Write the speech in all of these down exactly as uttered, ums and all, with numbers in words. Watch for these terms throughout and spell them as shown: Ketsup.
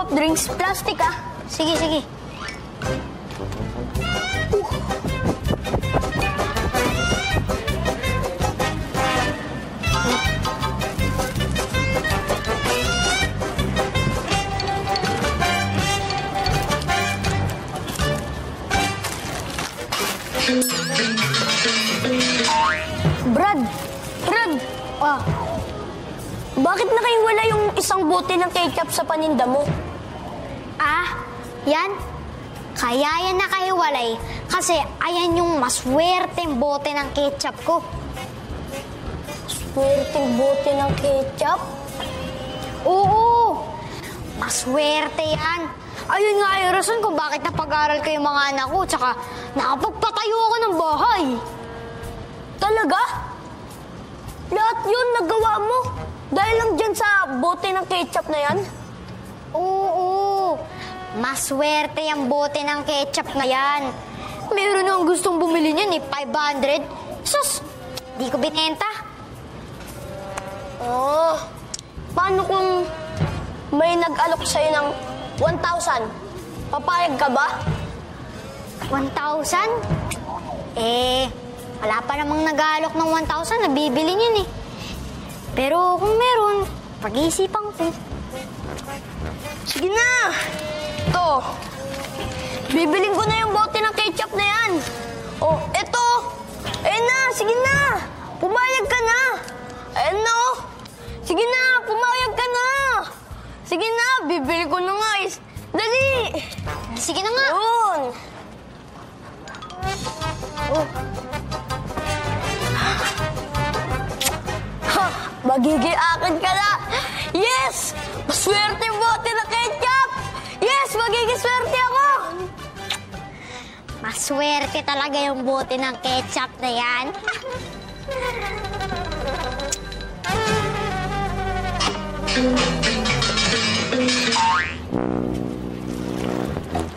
soft drinks, plastic ah. Sige, sige. Uh. Brad! Brad! Ah. Bakit nakaiwala yung isang bote ng ketchup sa paninda mo? Ah, yan. Kaya yan nakaiwalay kasi ayan yung maswerteng bote ng ketchup ko. Maswerteng bote ng ketchup? Oo! Maswerte yan. Ayun nga yung rason kung bakit napag-aral ko yung mga anak ko tsaka nakapagpatayo ako ng bahay. Talaga? Lahat yun nagawa mo dahil lang dyan sa bote ng ketchup na yan? Oo. Maswerte yung bote ng ketchup na yan. Meron ang gustong bumili niyan eh, five hundred. Sus! Di ko binenta. Oh, paano kung may nag-alok sa'yo ng one thousand. Papayag ka ba? one thousand? Eh, wala pa namang nag-alok ng one thousand na bibili niyan eh. Pero kung meron, pag-iisipan ko. Sige na! Ito. Bibiling ko na yung bote ng ketchup na yan. Oh, eto. Ayan na, sige na. Pumayag ka na. Ayan na, oh. Sige na, pumayag ka na. Sige na, bibili ko na nga. Dali! Sige na nga. Yun. Oh. Ha, magiging akin ka na. Yes! Maswerte yung bote na ketchup! Yes, magiging swerte ako! Maswerte talaga yung bote ng ketchup na yan.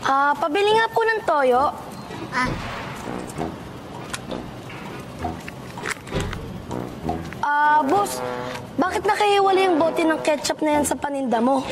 Ah, uh, pabili nga po ng toyo. Ah. Ah, uh, boss, bakit nakahiwalay yung bote ng ketchup na yan sa paninda mo?